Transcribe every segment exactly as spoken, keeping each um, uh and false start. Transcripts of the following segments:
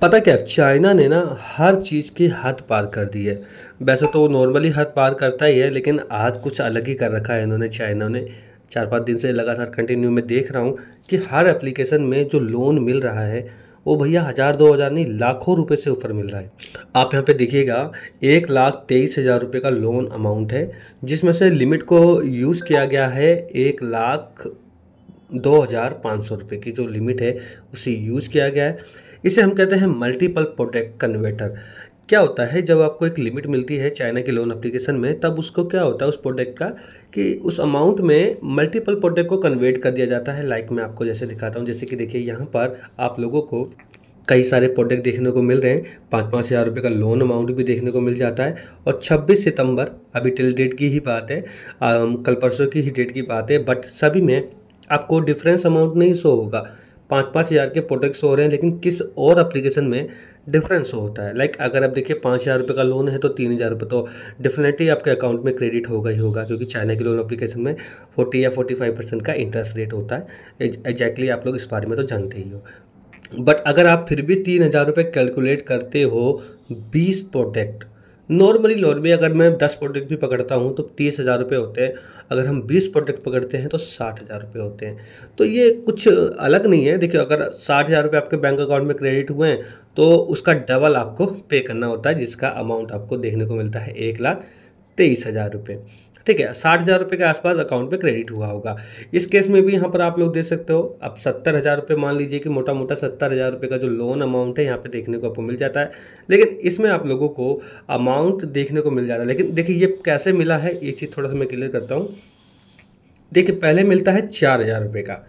पता क्या, चाइना ने ना हर चीज़ की हद पार कर दी है। वैसे तो नॉर्मली हद पार करता ही है, लेकिन आज कुछ अलग ही कर रखा है इन्होंने, चाइना ने। चार पाँच दिन से लगातार कंटिन्यू में देख रहा हूँ कि हर एप्लीकेशन में जो लोन मिल रहा है वो भैया हज़ार दो हज़ार नहीं, लाखों रुपए से ऊपर मिल रहा है। आप यहाँ पे देखिएगा, एक लाख तेईस हज़ार रुपये का लोन अमाउंट है, जिसमें से लिमिट को यूज़ किया गया है एक लाख दो हज़ार पाँच सौ रुपये की जो लिमिट है उसे यूज़ किया गया है। इसे हम कहते हैं मल्टीपल प्रोडक्ट कन्वर्टर। क्या होता है, जब आपको एक लिमिट मिलती है चाइना के लोन एप्लीकेशन में, तब उसको क्या होता है उस प्रोडक्ट का, कि उस अमाउंट में मल्टीपल प्रोडक्ट को कन्वर्ट कर दिया जाता है। लाइक मैं आपको जैसे दिखाता हूँ, जैसे कि देखिए यहाँ पर आप लोगों को कई सारे प्रोडक्ट देखने को मिल रहे हैं। पाँच पाँच हज़ार रुपये का लोन अमाउंट भी देखने को मिल जाता है। और छब्बीस सितंबर, अभी टिल डेट की ही बात है, कल परसों की ही डेट की बात है, बट सभी में आपको डिफरेंस अमाउंट नहीं शो होगा। पाँच पाँच हज़ार के प्रोडक्ट शो हो रहे हैं, लेकिन किस और एप्लीकेशन में डिफरेंस होता है। लाइक अगर आप देखिए पाँच हज़ार रुपये का लोन है तो तीन हज़ार रुपये तो डेफिनेटली आपके अकाउंट में क्रेडिट होगा ही होगा, क्योंकि चाइना के लोन एप्लीकेशन में फोर्टी या फोर्टी फाइव परसेंट का इंटरेस्ट रेट होता है। एग्जैक्टली आप लोग इस बारे में तो जानते ही हो। बट अगर आप फिर भी तीन हज़ार रुपये कैलकुलेट करते हो बीस प्रोडक्ट, नॉर्मली नॉर्मली अगर मैं दस प्रोडक्ट भी पकड़ता हूँ तो तीस हज़ार रुपये होते हैं, अगर हम बीस प्रोडक्ट पकड़ते हैं तो साठ हज़ार रुपये होते हैं। तो ये कुछ अलग नहीं है। देखिए, अगर साठ हज़ार रुपये आपके बैंक अकाउंट में क्रेडिट हुए हैं तो उसका डबल आपको पे करना होता है, जिसका अमाउंट आपको देखने को मिलता है एक लाख तेईस हज़ार रुपये। ठीक है, साठ हज़ार रुपये के आसपास अकाउंट पे क्रेडिट हुआ होगा। इस केस में भी यहाँ पर आप लोग देख सकते हो। अब सत्तर हज़ार रुपये मान लीजिए कि मोटा मोटा सत्तर हज़ार रुपये का जो लोन अमाउंट है यहाँ पे देखने को आपको मिल जाता है, लेकिन इसमें आप लोगों को अमाउंट देखने को मिल जाता है। लेकिन देखिए ये कैसे मिला है, ये चीज़ थोड़ा सा मैं क्लियर करता हूँ। देखिए, पहले मिलता है चार हज़ार रुपये का।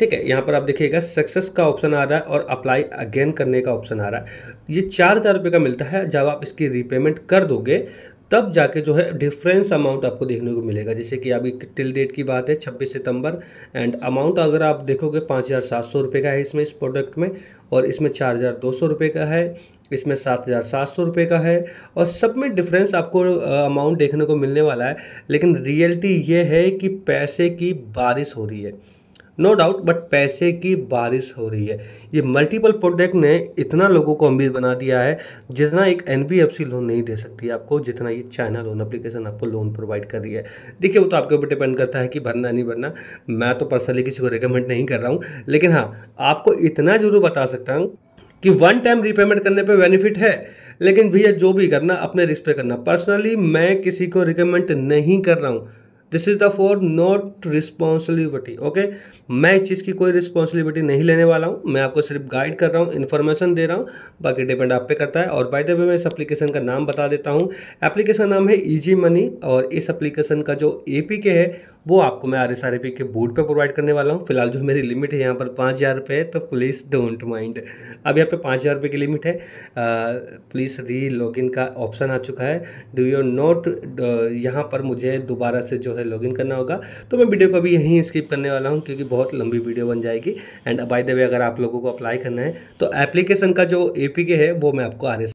ठीक है, यहाँ पर आप देखिएगा सक्सेस का ऑप्शन आ रहा है और अप्लाई अगेन करने का ऑप्शन आ रहा है। ये चार हज़ार रुपये का मिलता है। जब आप इसकी रीपेमेंट कर दोगे तब जाके जो है डिफरेंस अमाउंट आपको देखने को मिलेगा। जैसे कि अभी टिल डेट की बात है छब्बीस सितंबर, एंड अमाउंट अगर आप देखोगे पाँच हज़ार सात सौ रुपये का है इसमें, इस प्रोडक्ट में, और इसमें चार हज़ार दो सौ रुपये का है, इसमें सात हज़ार सात सौ रुपये का है, और सब में डिफरेंस आपको अमाउंट देखने को मिलने वाला है। लेकिन रियलिटी ये है कि पैसे की बारिश हो रही है, नो डाउट, बट पैसे की बारिश हो रही है। ये मल्टीपल प्रोडक्ट ने इतना लोगों को अमीर बना दिया है जितना एक N B F C loan नहीं दे सकती आपको, जितना ये चाइना लोन एप्लीकेशन आपको लोन प्रोवाइड कर रही है। देखिए, वो तो आपके ऊपर डिपेंड करता है कि भरना नहीं भरना। मैं तो पर्सनली किसी को रिकमेंड नहीं कर रहा हूँ, लेकिन हाँ आपको इतना जरूर बता सकता हूँ कि वन टाइम रीपेमेंट करने पे बेनिफिट है। लेकिन भैया जो भी करना अपने रिस्क पे करना। पर्सनली मैं किसी को रिकमेंड नहीं कर रहा हूँ। This is the for not responsibility. Okay, मैं इस चीज़ की कोई रिस्पॉन्सिबिलिटी नहीं लेने वाला हूँ। मैं आपको सिर्फ गाइड कर रहा हूँ, इन्फॉर्मेशन दे रहा हूँ, बाकी डिपेंड आप पे करता है। और बाय द वे मैं इस एप्लीकेशन का नाम बता देता हूँ। एप्लीकेशन नाम है ईजी मनी, और इस एप्लीकेशन का जो एपीके है वो आपको मैं आर एस आर एफ के बोर्ड पर प्रोवाइड करने वाला हूँ। फिलहाल जो मेरी लिमिट है यहाँ पर पाँच हज़ार रुपये है, तो प्लीज़ डोंट माइंड। अब यहाँ पर पाँच हज़ार रुपये की लिमिट है। प्लीज़ री लॉग इन का ऑप्शन आ चुका है। डू यू नॉट, यहाँ पर मुझे दोबारा से जो लॉगिन करना होगा। तो मैं वीडियो को भी यहीं स्किप करने वाला हूं, क्योंकि बहुत लंबी वीडियो बन जाएगी। एंड बाय द वे, अगर आप लोगों को अप्लाई करना है तो एप्लीकेशन का जो एपीके है वो मैं आपको आर एस